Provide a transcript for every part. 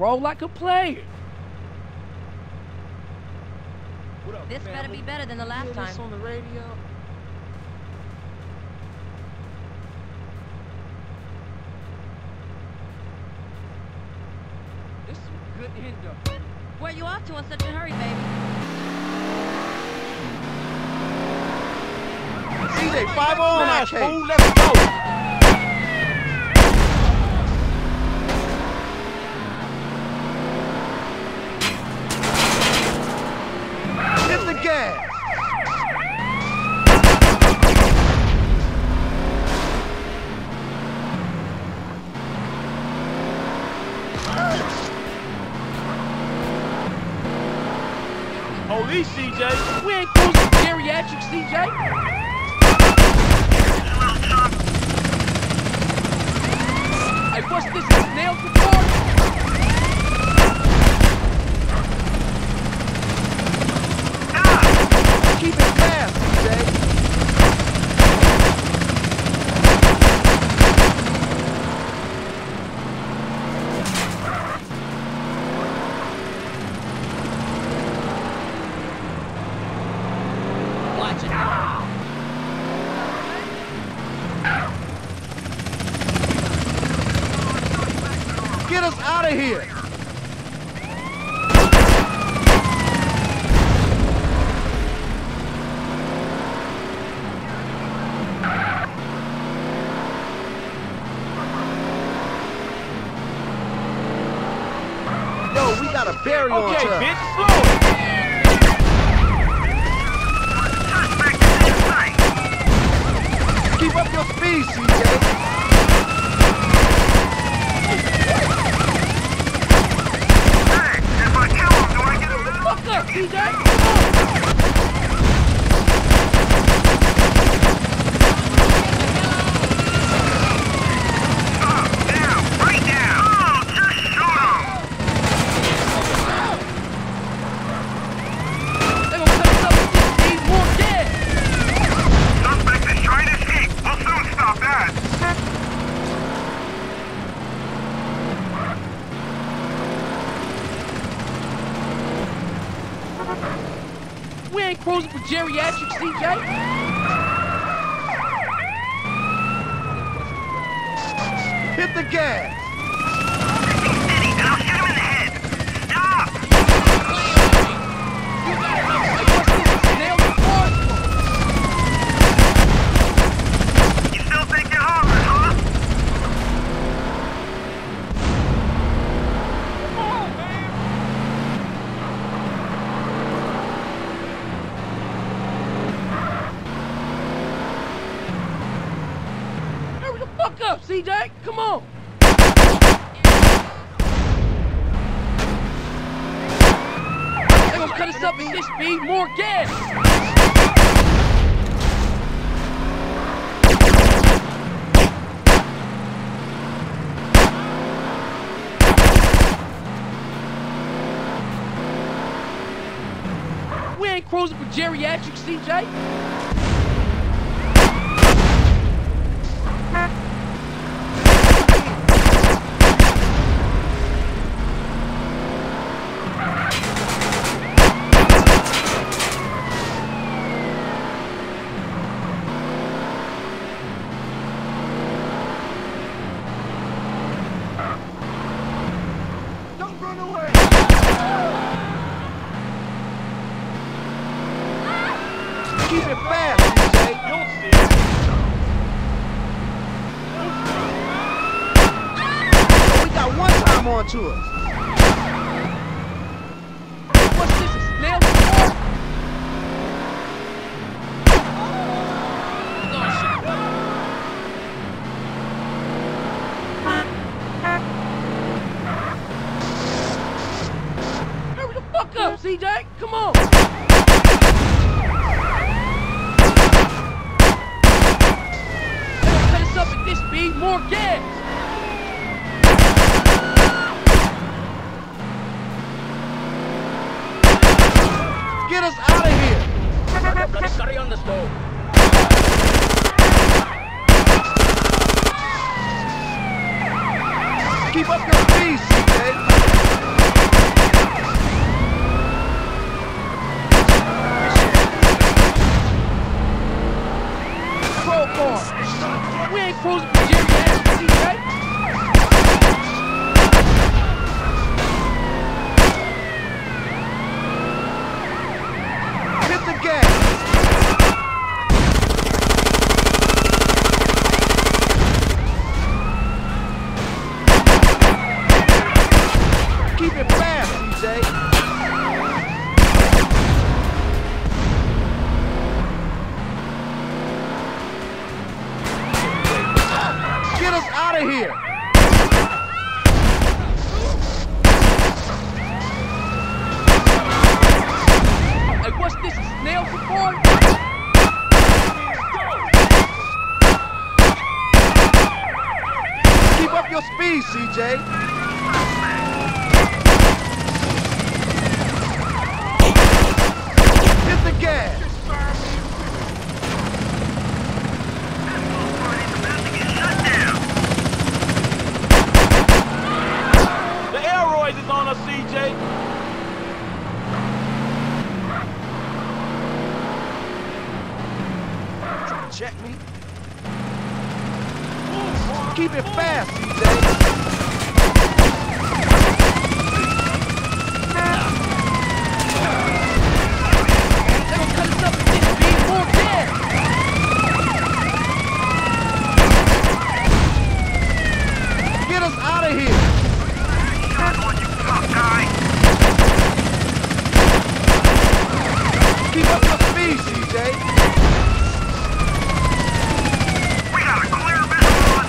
roll like a player. What up, this family? Better be better than the last time. On the radio. This is a good end up. Where you off to in such a hurry, baby? CJ, 5 on that fool, let's go. Police, CJ. We ain't close to geriatrics, CJ. Hey, what's this? Nails for party? Keep it fast, CJ. Watch it out. Get us out of here. Barrier okay, bitch, slow it. Keep up your speed, CJ. Hey, if I kill him, do I get him? Fuck up, CJ. Up, down, right down. We ain't cruising for geriatrics, CJ. Hit the gas. Be steady, and I'll shoot him in the head. Stop! You gotta know. Like, what's this? Nail the board. You still think you're harmless, huh? Come on, man. Up, CJ, come on. They're gonna cut us up at this speed, more gas. We ain't cruising for geriatrics, CJ. Keep it fast, CJ. You'll see. We got one time on to us. What's this? A snail? Oh, hurry the fuck up, CJ. Come on. Need more gas. Get us out of here. Bloody curry on the stove. Keep up your peace, CJ. so far. We ain't cruising for Jimmy Ass, TJ. Keep it fast, TJ. Get us out of here. Hey, what's this? Snail before? Keep up your speed, CJ. Check me. Keep it fast, CJ. Get us out of here. Keep up your speed, CJ. Keep it fast, TJ. Really? Get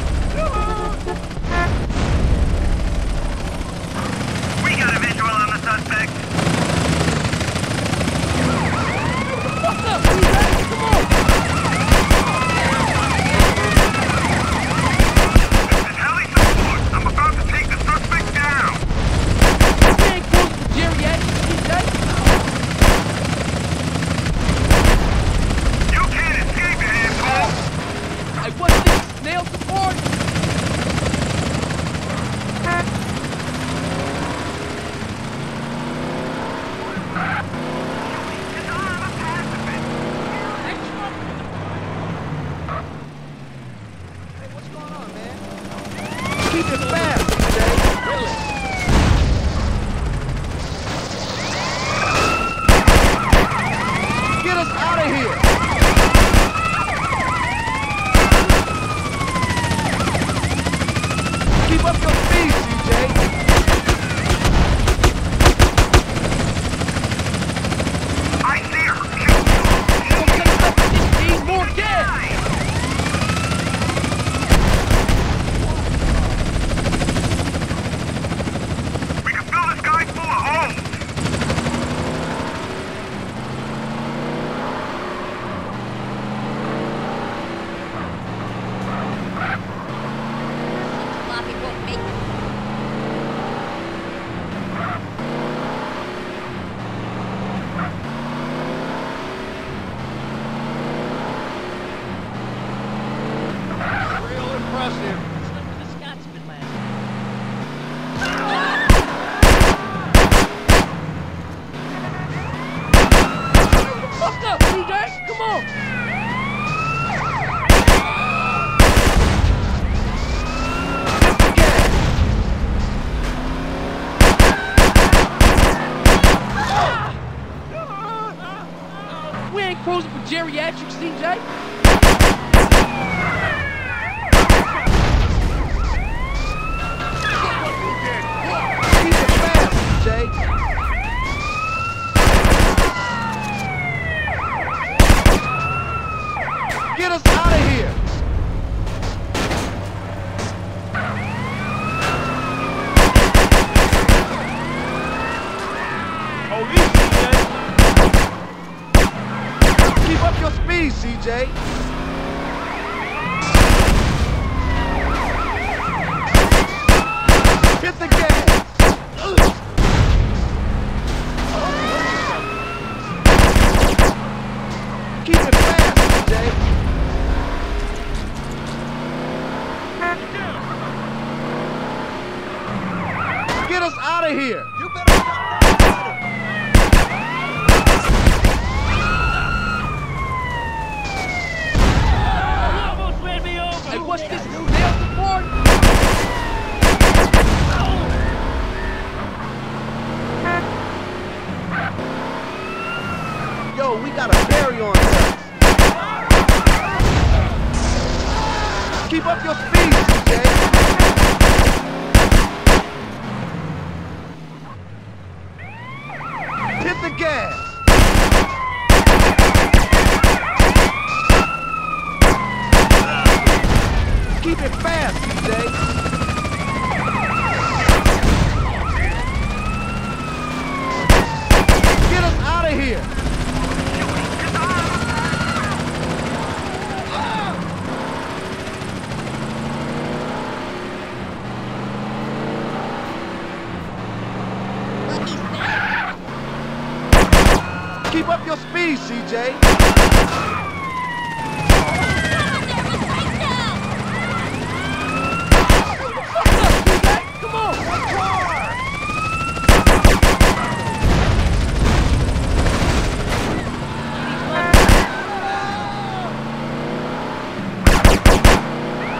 us out of here. Keep up your speed, CJ. I see her. Don't take more dead. Cruising for geriatrics, CJ. Keep it fast, CJ. Get us out of here. CJ, hit the gas. Keep it fast, CJ. Get us out of here. You better know we got a berry on us. Keep up your speed, CJ. The gas. Keep it fast, CJ. Get us out of here. Keep up your speed, CJ. Come on!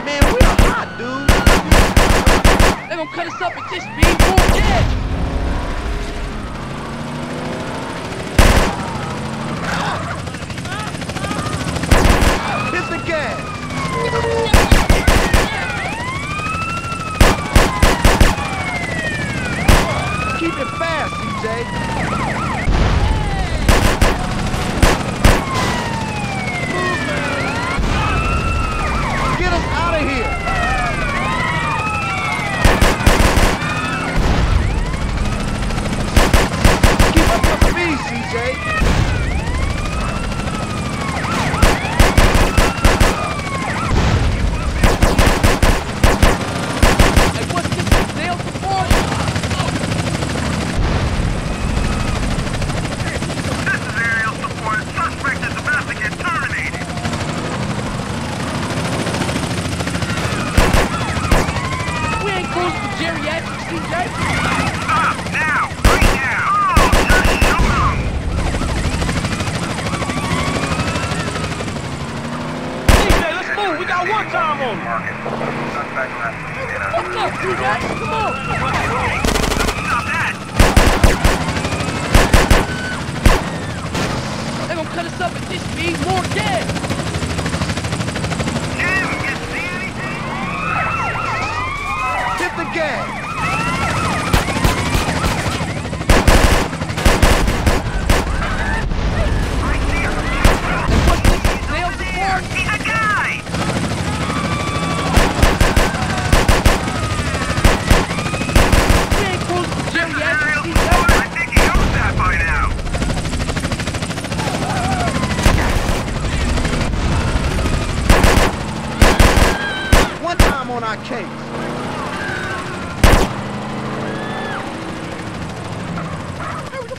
Man, we are hot, dude. They're gonna cut us up at this speed. Boom, dead. Keep it fast, CJ. Stop now! Right now! Oh, just come on! CJ, let's move! We got one time on it! What's up, CJ? Come on! Stop that! They're gonna cut us up at this speed, more dead! The gas. What's this? Nails before? He's a guy! We ain't close to Jim yet. I think he knows that by now. One time on our case.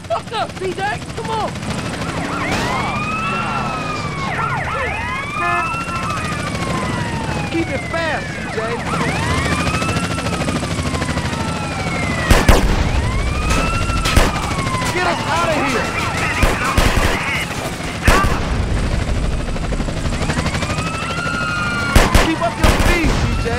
Fuck up, CJ! Come on! Oh, keep it fast, CJ! Get us out of here! Keep up your speed, CJ!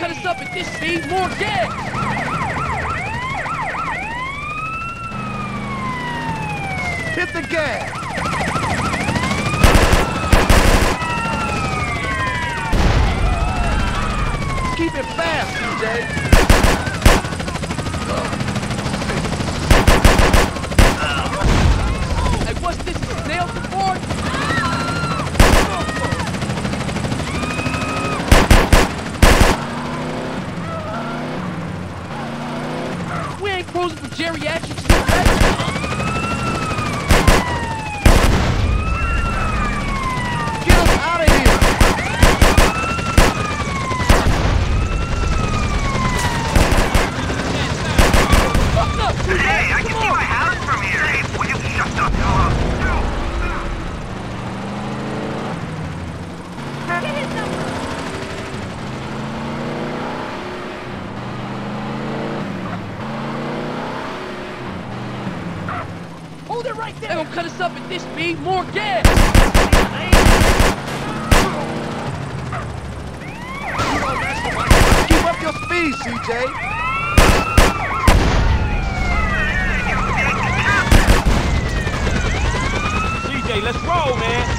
Cut us up at this speed, more dead! Hit the gas! Keep it fast, CJ! Hey, what's this? Nail support? Posing for geriatrics, right? Get us out of here! They're gonna cut us up at this speed, more gas! Keep up your speed, CJ! CJ, let's roll, man!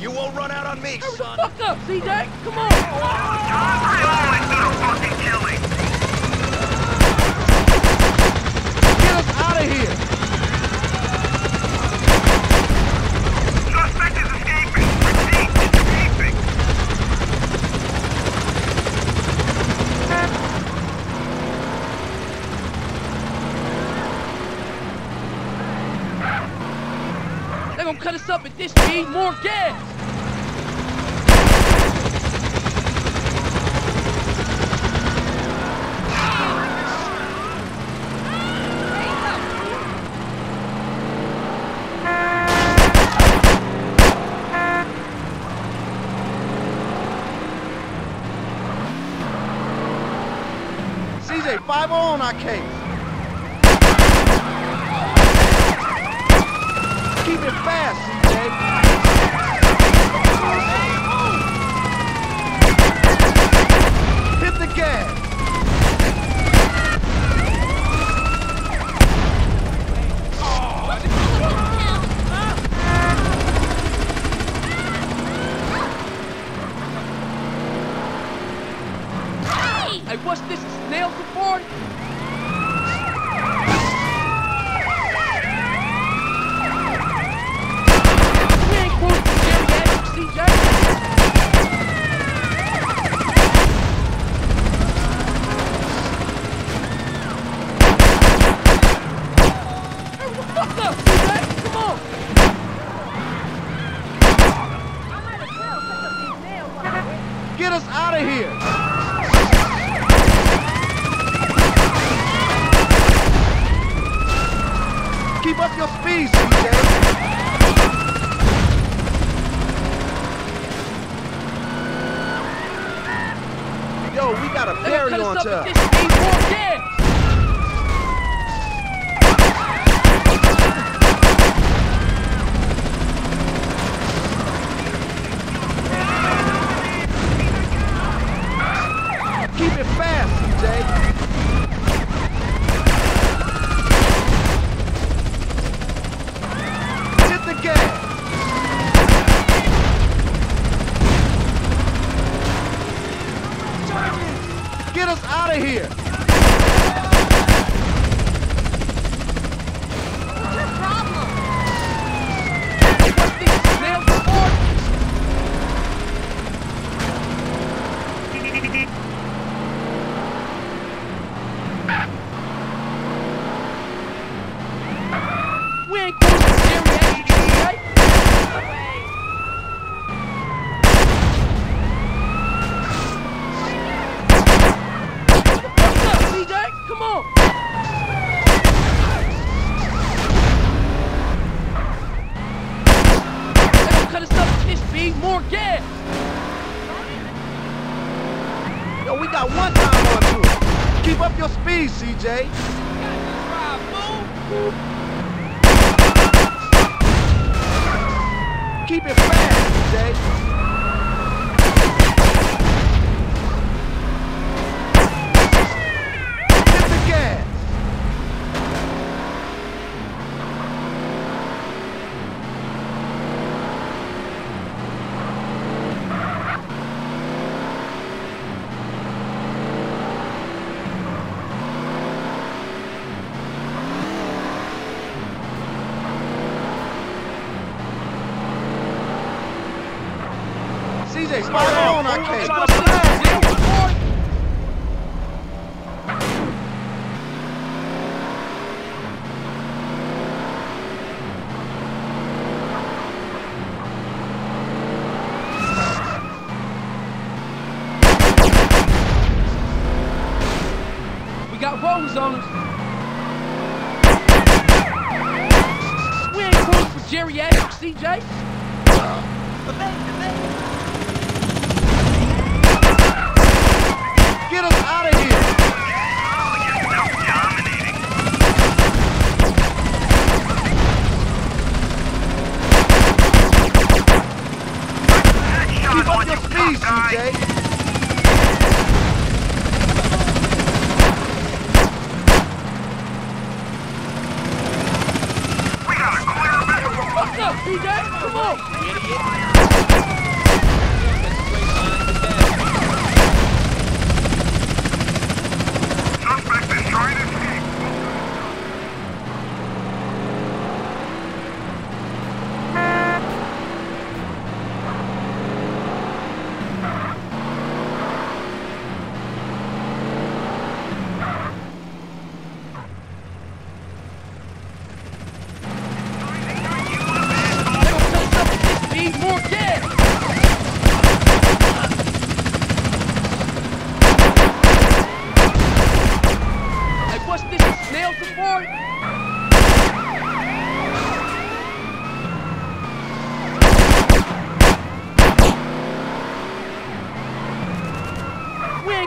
You won't run out on me, hurry son! Fuck up, CJ! Come on! I'm always gonna fucking kill him! They're gonna cut us up at this speed, more gas! CJ, 5-0 on our case! Keep it fast, CJ! Hit the gas! Hey, what's this? Nails before? Get us out of here! Keep up your speed, CJ! Yo, we got a ferry on top! Keep it fast, CJ! Hit the gas! Get us out of here! What's your problem? What's these nails for? More gas! Yo, we got one time on tour. Keep up your speed, CJ. Keep it fast, CJ. Hit the gas. CJ, spot on, I can't. We got woes on us. We ain't cool for geriatrics, CJ. Get us out of here! Oh, you're so dominating. Keep up your speed, CJ! We got a clear battle! What's up, CJ? Come on! Idiot!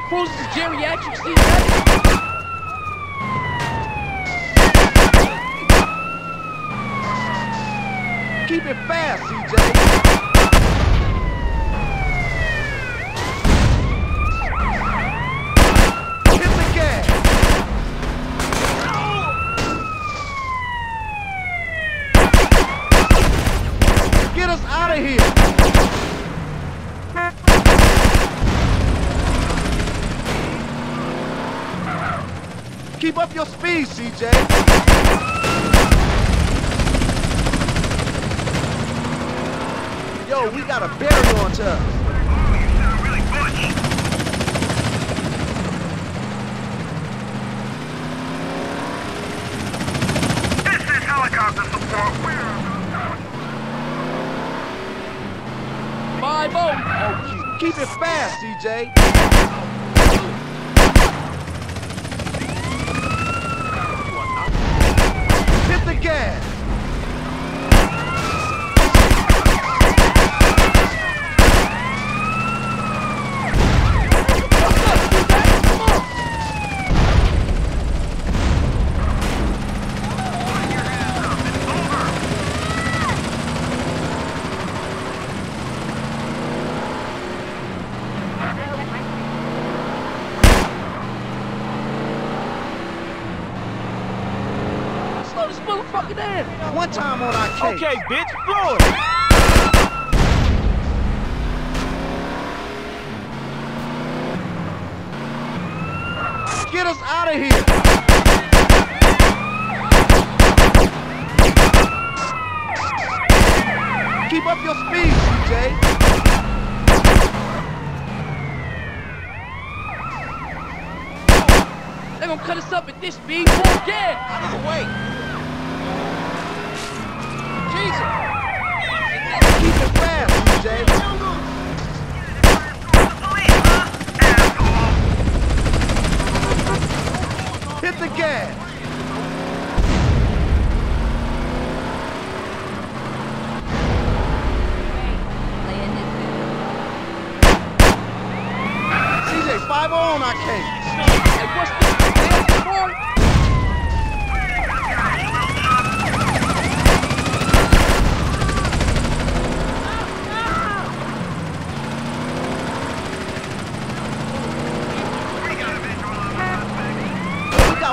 Cruises to geriatrics, see that? Keep it fast, CJ. Keep up your speed, CJ! Yo, we got a barrier on us. Oh, you sound really butch. This is helicopter support. We're 5-0. Oh, keep it fast, CJ! One time on our case. Okay, bitch, blow it. Get us out of here. Keep up your speed, CJ. They're gonna cut us up at this speed. Get out of the way. Hit the gas! CJ, 5-0 on our case! Hey, what's this? Let's go!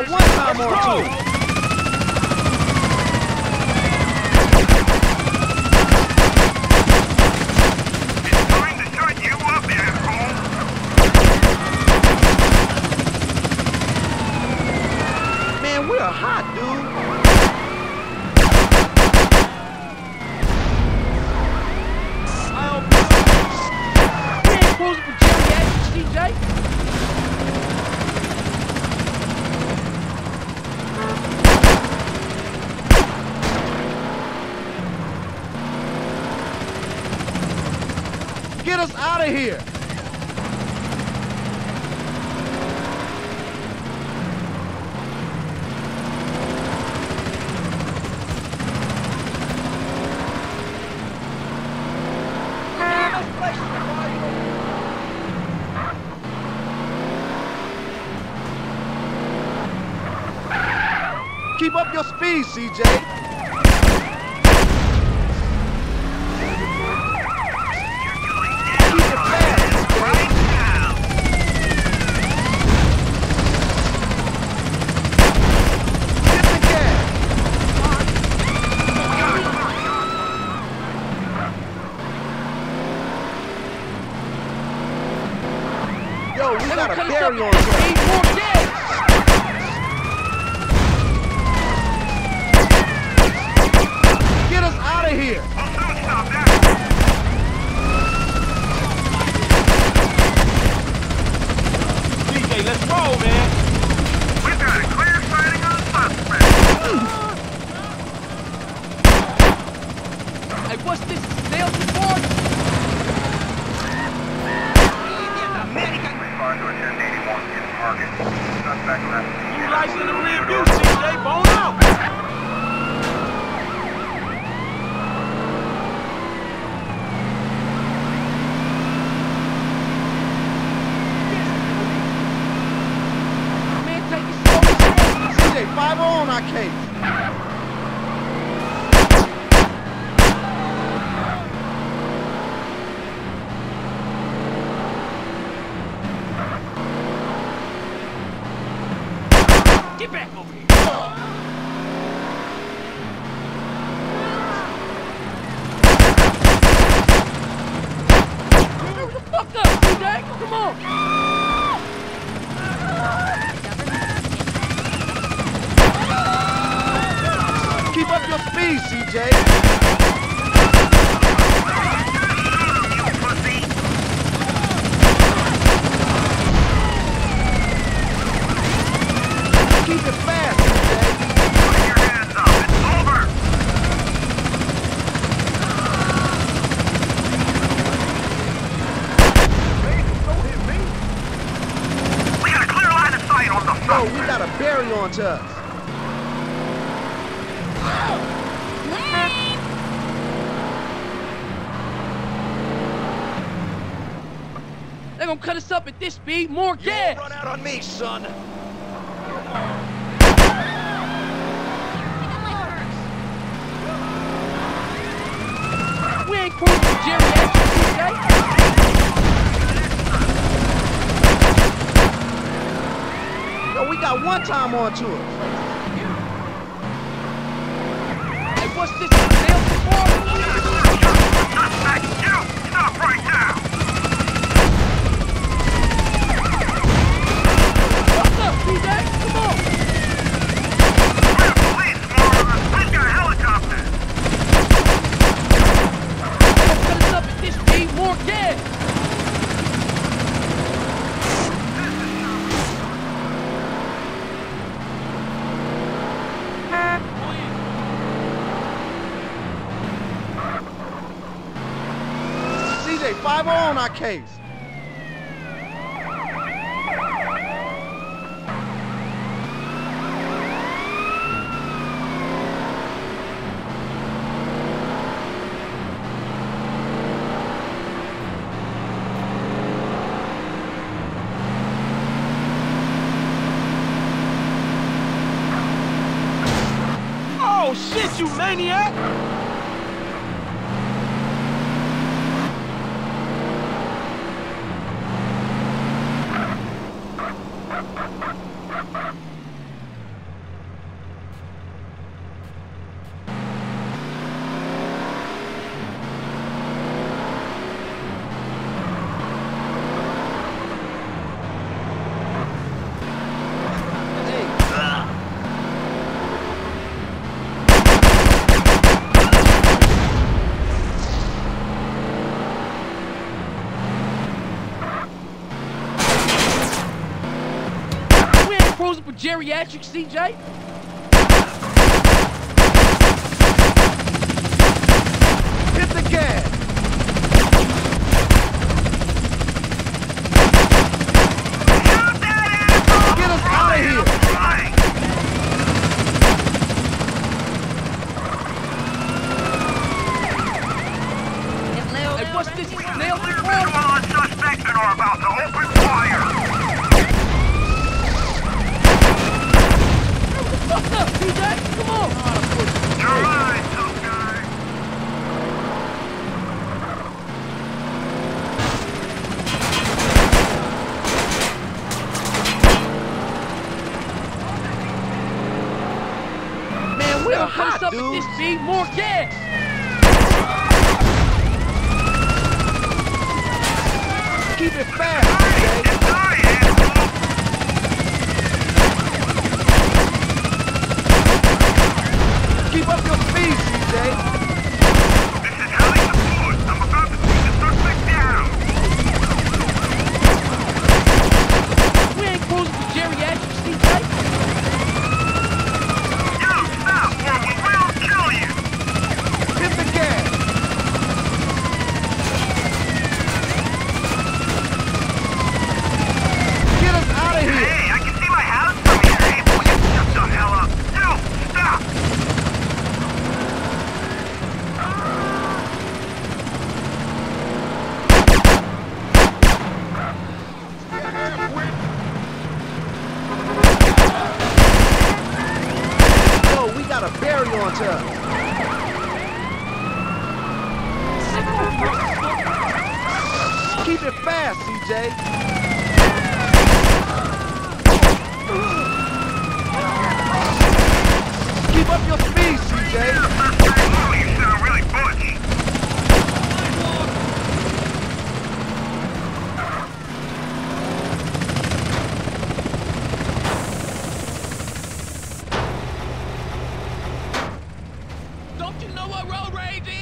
It's time to turn you up, asshole! Man, we're hot, dude! okay? Get us out of here! Keep up your speed, CJ! Carry on. Get us out of here. DJ, let's roll, man. We got a clear sighting on the suspect. Hey, what's this? Sales report? You lights in the rear view, CJ. Bone out! Man, take it slow. CJ, 5-0 on our case. Get back over here! Shut the fuck up, CJ! Come on! Keep up your speed, CJ! We got a berry on to us. They're gonna cut us up at this speed. More gas. Run out on me, son. We ain't quoting geriatrics today. We got one time on to it. Hey, what's this? Sales report? Stop right now! What's up, CJ? Come on! Police, we've got helicopters! Cut us up at this speed, more gas! Five on our case. Oh shit, you maniac! with geriatrics, CJ? Hit the gas! Shoot that asshole! Get us out of here! Hey, what's this nail to call? Suspects are about to open fire! Come on! You're right, tough guy! Man, we're hot, dude! At this speed, more gas! Keep it fast, okay? Keep up your speed, CJ! This is highly support. I'm about to take the suspect down! We ain't cruising to geriatrics, CJ! You stop, or we will kill you! Hit the gas! Get us out of here! Hey, I can see my house from here! Hey, boy, you shut the hell up! You stop! Keep it fast, CJ. Keep up your speed, CJ. You sound really butch. Don't you know what road rage is?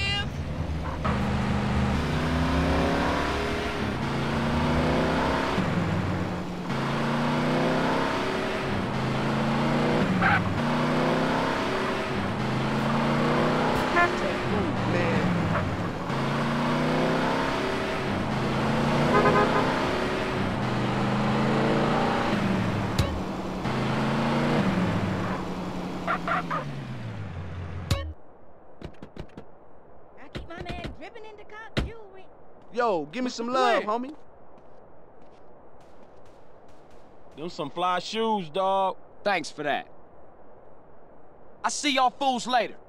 Yo, give me some love, homie. Them some fly shoes, dog. Thanks for that. I see y'all fools later.